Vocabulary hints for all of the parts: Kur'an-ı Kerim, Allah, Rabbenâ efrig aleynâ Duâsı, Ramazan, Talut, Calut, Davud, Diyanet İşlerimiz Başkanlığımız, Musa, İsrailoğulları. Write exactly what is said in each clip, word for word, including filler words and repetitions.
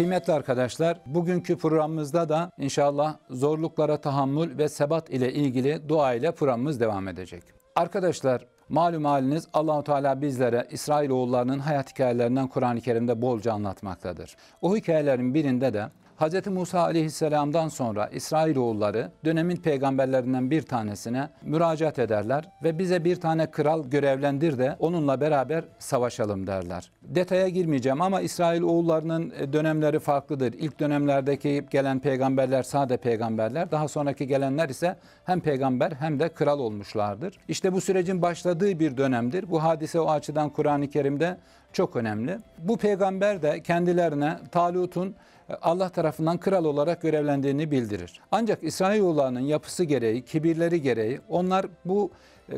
Kıymetli arkadaşlar, bugünkü programımızda da inşallah zorluklara tahammül ve sebat ile ilgili dua ile programımız devam edecek. Arkadaşlar, malum haliniz Allah-u Teala bizlere İsrailoğullarının hayat hikayelerinden Kur'an-ı Kerim'de bolca anlatmaktadır. O hikayelerin birinde de Hz. Musa aleyhisselam'dan sonra İsrailoğulları dönemin peygamberlerinden bir tanesine müracaat ederler ve bize bir tane kral görevlendir de onunla beraber savaşalım derler. Detaya girmeyeceğim ama İsrailoğullarının dönemleri farklıdır. İlk dönemlerdeki gelen peygamberler sade peygamberler, daha sonraki gelenler ise hem peygamber hem de kral olmuşlardır. İşte bu sürecin başladığı bir dönemdir. Bu hadise o açıdan Kur'an-ı Kerim'de çok önemli. Bu peygamber de kendilerine Talut'un Allah tarafından kral olarak görevlendiğini bildirir. Ancak İsrailoğullarının yapısı gereği, kibirleri gereği onlar bu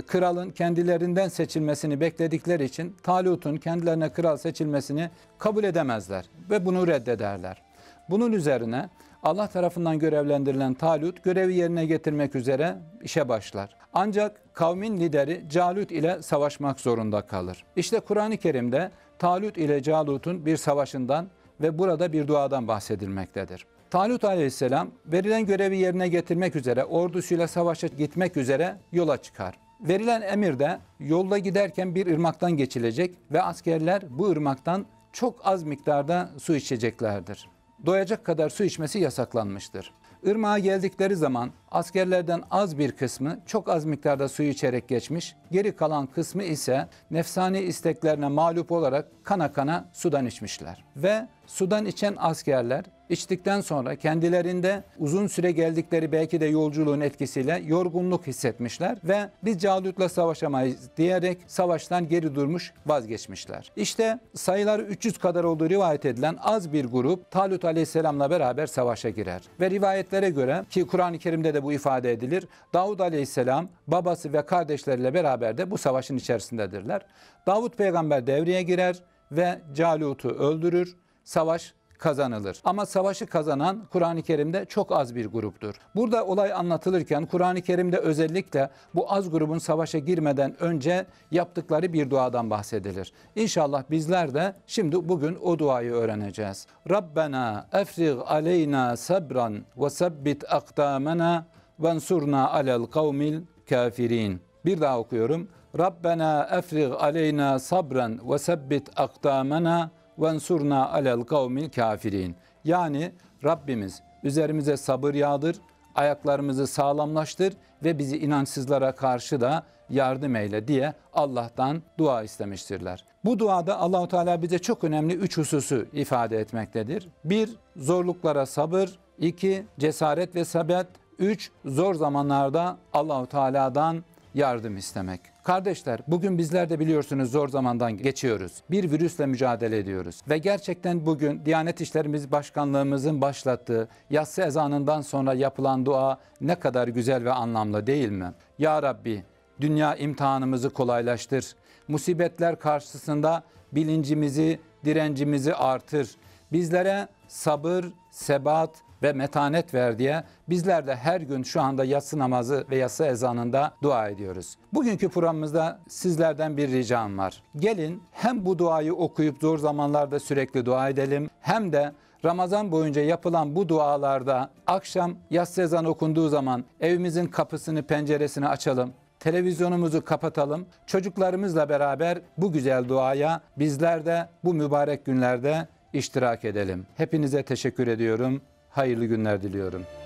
kralın kendilerinden seçilmesini bekledikleri için Talut'un kendilerine kral seçilmesini kabul edemezler ve bunu reddederler. Bunun üzerine Allah tarafından görevlendirilen Talut görevi yerine getirmek üzere işe başlar. Ancak kavmin lideri Calut ile savaşmak zorunda kalır. İşte Kur'an-ı Kerim'de Talut ile Calut'un bir savaşından ve burada bir duadan bahsedilmektedir. Talut aleyhisselam verilen görevi yerine getirmek üzere ordusuyla savaşa gitmek üzere yola çıkar. Verilen emirde yolda giderken bir ırmaktan geçilecek ve askerler bu ırmaktan çok az miktarda su içeceklerdir. Doyacak kadar su içmesi yasaklanmıştır. Irmağa geldikleri zaman askerlerden az bir kısmı çok az miktarda suyu içerek geçmiş, geri kalan kısmı ise nefsani isteklerine mağlup olarak kana kana sudan içmişler. Ve sudan içen askerler içtikten sonra kendilerinde uzun süre geldikleri belki de yolculuğun etkisiyle yorgunluk hissetmişler ve biz Calut'la savaşamayız diyerek savaştan geri durmuş, vazgeçmişler. İşte sayıları üç yüz kadar olduğu rivayet edilen az bir grup Talut aleyhisselamla beraber savaşa girer. Ve rivayetlere göre ki Kur'an-ı Kerim'de de bu ifade edilir, Davud aleyhisselam babası ve kardeşleriyle beraber de bu savaşın içerisindedirler. Davud peygamber devreye girer ve Calut'u öldürür, savaş kazanılır. Ama savaşı kazanan Kur'an-ı Kerim'de çok az bir gruptur. Burada olay anlatılırken Kur'an-ı Kerim'de özellikle bu az grubun savaşa girmeden önce yaptıkları bir duadan bahsedilir. İnşallah bizler de şimdi bugün o duayı öğreneceğiz. Rabbena efrig aleyna sabran ve sabbit akdamena vensurna alel kavmil kafirin. Bir daha okuyorum. Rabbena efrig aleyna sabran ve sabbit akdamena وَنْصُرْنَا عَلَى الْقَوْمِ الْكَافِرِينَ. Yani Rabbimiz üzerimize sabır yağdır, ayaklarımızı sağlamlaştır ve bizi inançsızlara karşı da yardım eyle diye Allah'tan dua istemiştirler. Bu duada Allah-u Teala bize çok önemli üç hususu ifade etmektedir. Bir, zorluklara sabır. İki, cesaret ve sabret. Üç, zor zamanlarda Allah-u Teala'dan yardım istemek. Kardeşler, bugün bizler de biliyorsunuz zor zamandan geçiyoruz. Bir virüsle mücadele ediyoruz. Ve gerçekten bugün Diyanet İşlerimiz Başkanlığımızın başlattığı yatsı ezanından sonra yapılan dua ne kadar güzel ve anlamlı değil mi? Ya Rabbi, dünya imtihanımızı kolaylaştır. Musibetler karşısında bilincimizi, direncimizi artır. Bizlere sabır, sebat ve metanet ver diye bizler de her gün şu anda yatsı namazı ve yatsı ezanında dua ediyoruz. Bugünkü programımızda sizlerden bir ricam var. Gelin hem bu duayı okuyup zor zamanlarda sürekli dua edelim hem de Ramazan boyunca yapılan bu dualarda akşam yatsı ezan okunduğu zaman evimizin kapısını penceresini açalım. Televizyonumuzu kapatalım. Çocuklarımızla beraber bu güzel duaya bizler de bu mübarek günlerde iştirak edelim. Hepinize teşekkür ediyorum. Hayırlı günler diliyorum.